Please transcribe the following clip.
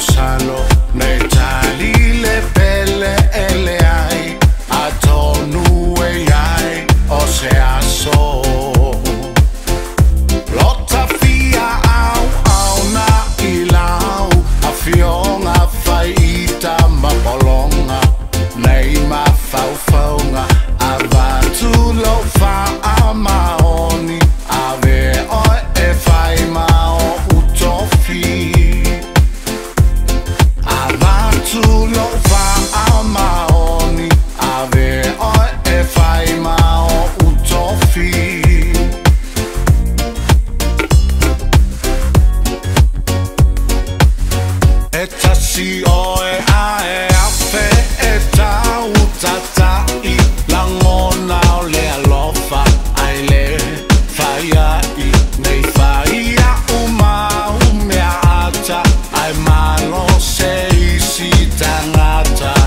non sanno metalli, le pelle e le hai a tonue hai o se asso lotta via au au na ilau a fiona faita ma polonga nei ma fau fauna avatu lo fa ama oni ave oi e fai ma utofi lo fa a maoni ave oi e fai mao utofi e tassi oe a e a fe e ta utata i langona o le alofa ai le fai a i nei fai a umea ata ai malo se tangata.